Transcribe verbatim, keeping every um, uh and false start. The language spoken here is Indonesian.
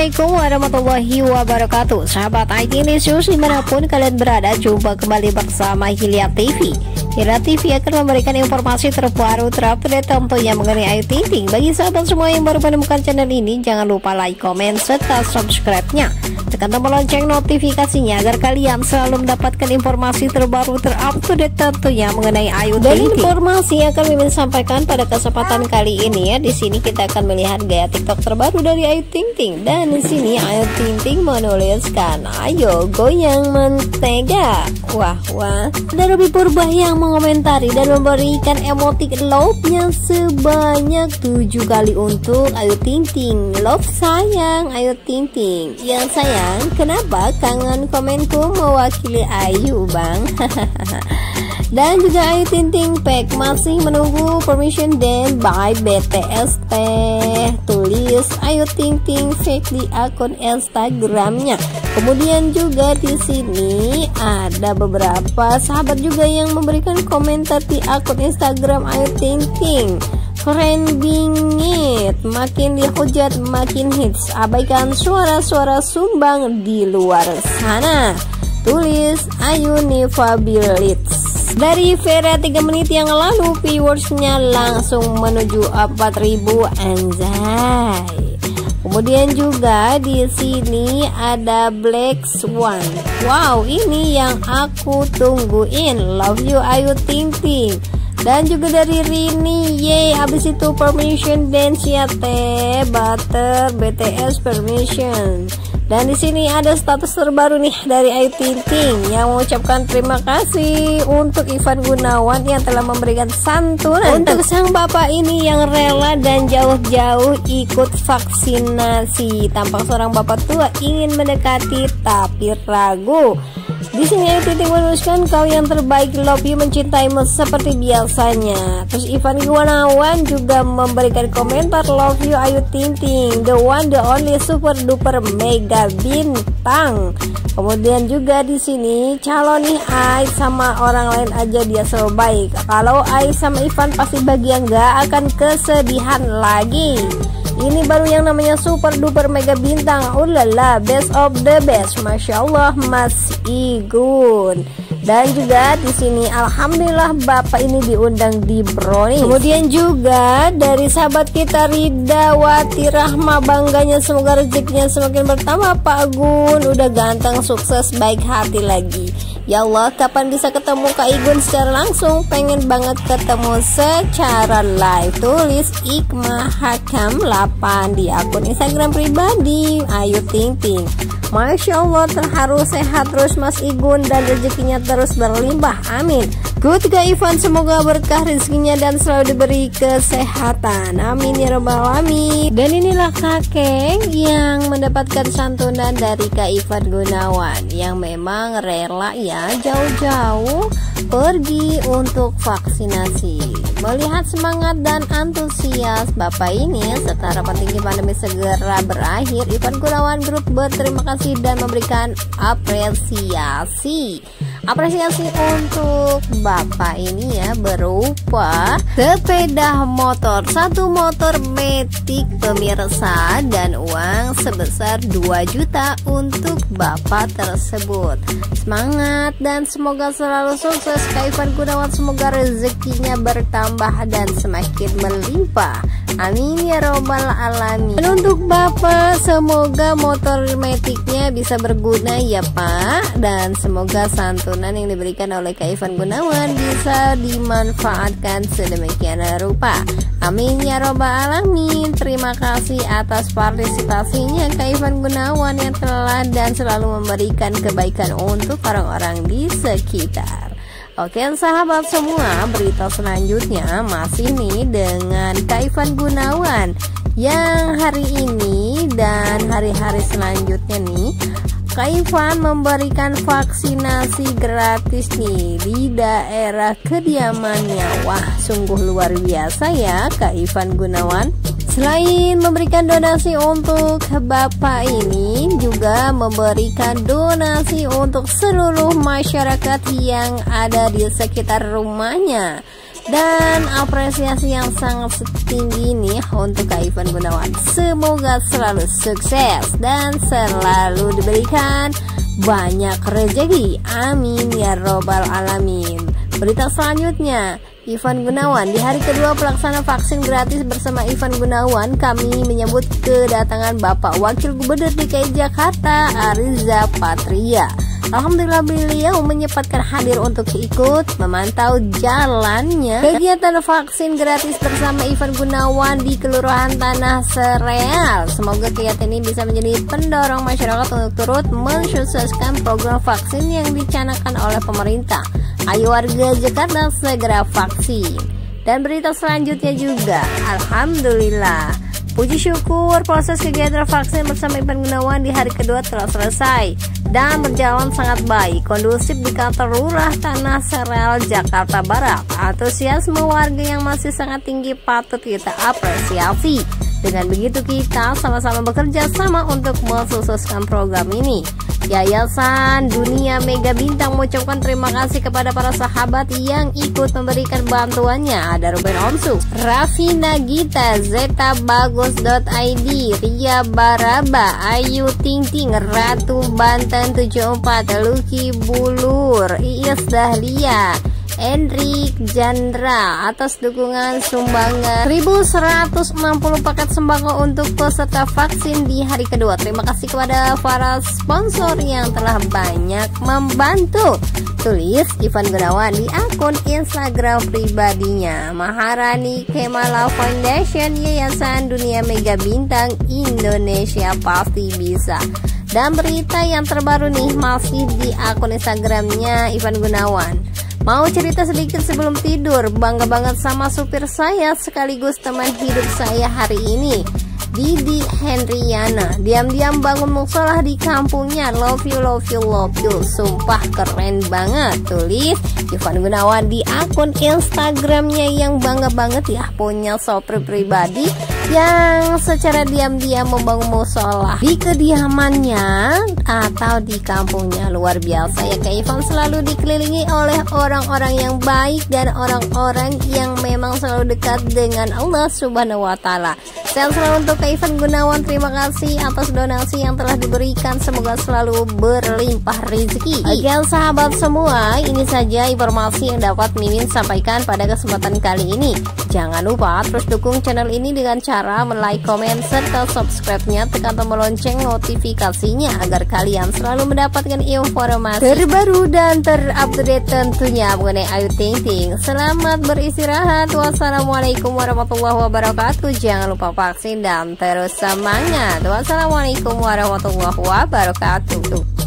Assalamualaikum warahmatullahi wabarakatuh. Sahabat I T News dimanapun kalian berada, jumpa kembali bersama Hilya T V. Hilya T V akan memberikan informasi terbaru terupdate tentunya mengenai Ayu Ting Ting. Bagi sahabat semua yang baru menemukan channel ini, jangan lupa like, comment, serta subscribe-nya. Tekan tombol lonceng notifikasinya agar kalian selalu mendapatkan informasi terbaru terupdate tentunya mengenai Ayu Ting Ting. Dan informasi yang akan kami sampaikan pada kesempatan kali ini ya, di sini kita akan melihat gaya TikTok terbaru dari Ayu Ting Ting. Dan di sini Ayu Ting Ting menuliskan, "Ayo goyang mentega." Wah wah. Ada Ruby Purba yang mengomentari dan memberikan emotik love-nya sebanyak tujuh kali untuk Ayu Ting Ting. Love sayang Ayu Ting Ting. Yang sayang, kenapa kangen komenku mewakili Ayu, Bang? Dan juga Ayu Ting Ting Pack masih menunggu permission dan by B T S teh, tulis Ayu Ting Ting Pack di akun Instagramnya. Kemudian juga di sini ada beberapa sahabat juga yang memberikan komentar di akun Instagram Ayu Ting Ting. Keren bingit, makin dihujat makin hits. Abaikan suara-suara sumbang di luar sana, tulis Ayu Nifabilits. Dari Vera tiga menit yang lalu, viewersnya langsung menuju empat ribu anjay. Kemudian juga di sini ada Black Swan. Wow, ini yang aku tungguin. Love you Ayu Ting Ting. Dan juga dari Rini, yay, habis itu permission dance ya teh, butter B T S permission. Dan di sini ada status terbaru nih dari Ayu Ting Ting yang mengucapkan terima kasih untuk Ivan Gunawan yang telah memberikan santunan untuk sang bapak ini yang rela dan jauh-jauh ikut vaksinasi. Tampak seorang bapak tua ingin mendekati tapi ragu. Di sini Ayu Ting Ting menuliskan, kau yang terbaik, love you, mencintaimu seperti biasanya. Terus Ivan Gunawan juga memberikan komentar, love you Ayu Ting Ting, the one the only super duper mega bintang. Kemudian juga di sini calon nih, Ai sama orang lain aja dia so baik. Kalau Ai sama Ivan pasti bahagia, nggak akan kesedihan lagi. Ini baru yang namanya super duper mega bintang. Ulala, best of the best. Masya Allah, Mas Igun. Dan juga di sini alhamdulillah bapak ini diundang di Brownies. Kemudian juga dari sahabat kita Ridawati Rahma, bangganya semoga rezekinya semakin bertambah Pak Gun, udah ganteng, sukses, baik hati lagi. Ya Allah, kapan bisa ketemu Kak Igun secara langsung? Pengen banget ketemu secara live, tulis Ikmah Hakam delapan di akun Instagram pribadi Ayu Ting Ting. Masya Allah, terharu, sehat terus Mas Igun dan rezekinya terus berlimpah, amin. Good guys Ivan, semoga berkah rezekinya dan selalu diberi kesehatan, amin ya rabbal alamin. Dan inilah kakek yang mendapatkan santunan dari Kak Ivan Gunawan yang memang rela ya jauh-jauh pergi untuk vaksinasi. Melihat semangat dan antusias bapak ini serta harapan tinggi pandemi segera berakhir, Ivan Gunawan Group berterima kasih dan memberikan apresiasi. Apresiasi untuk bapak ini ya berupa sepeda motor, satu motor metik pemirsa, dan uang sebesar dua juta untuk bapak tersebut. Semangat dan semoga selalu sukses Kak Ivan Gunawan, semoga rezekinya bertambah dan semakin melimpah, amin ya robbal alamin. Dan untuk bapak, semoga motor metiknya bisa berguna ya Pak, dan semoga santunan yang diberikan oleh Kak Ivan Gunawan bisa dimanfaatkan sedemikian rupa, amin ya robbal alamin. Terima kasih atas partisipasinya Kak Ivan Gunawan yang teladan dan selalu memberikan kebaikan untuk orang-orang di sekitar. Oke sahabat semua, berita selanjutnya masih nih dengan Kak Ivan Gunawan yang hari ini dan hari-hari selanjutnya nih, Kak Ivan memberikan vaksinasi gratis nih di daerah kediamannya. Wah, sungguh luar biasa ya Kak Ivan Gunawan. Selain memberikan donasi untuk bapak ini, juga memberikan donasi untuk seluruh masyarakat yang ada di sekitar rumahnya. dan apresiasi yang sangat setinggi ini untuk Kak Ivan Gunawan. Semoga selalu sukses dan selalu diberikan banyak rezeki. Amin ya robbal alamin. Berita selanjutnya, Ivan Gunawan. Di hari kedua pelaksana vaksin gratis bersama Ivan Gunawan, kami menyambut kedatangan Bapak Wakil Gubernur D K I Jakarta Ariza Patria. Alhamdulillah beliau menyempatkan hadir untuk ikut memantau jalannya kegiatan vaksin gratis bersama Ivan Gunawan di Kelurahan Tanah Sereal. Semoga kegiatan ini bisa menjadi pendorong masyarakat untuk turut mensukseskan program vaksin yang dicanangkan oleh pemerintah. Ayo warga Jakarta segera vaksin. Dan berita selanjutnya juga, alhamdulillah, puji syukur proses kegiatan vaksin bersama Ivan Gunawan di hari kedua telah selesai dan berjalan sangat baik, kondusif di kantor Lurah Tanah Sereal Jakarta Barat. Antusiasme warga yang masih sangat tinggi patut kita apresiasi. Dengan begitu kita sama-sama bekerja sama untuk mensukseskan program ini. Yayasan Dunia Mega Bintang mengucapkan terima kasih kepada para sahabat yang ikut memberikan bantuannya. Ada Ruben Onsu, Raffi Nagita, Zeta Bagus titik I D, Ria Baraba, Ayu Ting Ting, Ratu Banten tujuh puluh empat, Luki Bulur, Iis Dahlia, Enrik Jandra atas dukungan sumbangan seribu seratus enam puluh paket sembako untuk peserta vaksin di hari kedua. Terima kasih kepada para sponsor yang telah banyak membantu, tulis Ivan Gunawan di akun Instagram pribadinya. Maharani Kemala Foundation, Yayasan Dunia Mega Bintang Indonesia pasti bisa. Dan berita yang terbaru nih masih di akun Instagramnya Ivan Gunawan. Mau cerita sedikit sebelum tidur, bangga banget sama supir saya sekaligus teman hidup saya hari ini, Didi Henriana. Diam-diam bangun musolah di kampungnya, love you, love you, love you, sumpah keren banget, tulis Ivan Gunawan di akun Instagramnya yang bangga banget ya punya sopir pribadi yang secara diam-diam membangun musola di kediamannya atau di kampungnya. Luar biasa ya Kak Ivan, selalu dikelilingi oleh orang-orang yang baik dan orang-orang yang memang selalu dekat dengan Allah Subhanahu wa Ta'ala. Sehat selalu untuk Kak Ivan Gunawan. Terima kasih atas donasi yang telah diberikan. Semoga selalu berlimpah rezeki. Oke sahabat semua, ini saja informasi yang dapat Mimin sampaikan pada kesempatan kali ini. Jangan lupa terus dukung channel ini dengan cara like, komen, serta subscribe-nya. Tekan tombol lonceng notifikasinya agar kalian selalu mendapatkan informasi terbaru dan terupdate tentunya mengenai Ayu Ting Ting. Selamat beristirahat. Wassalamualaikum warahmatullahi wabarakatuh. Jangan lupa vaksin dan terus semangat. Wassalamualaikum warahmatullahi wabarakatuh.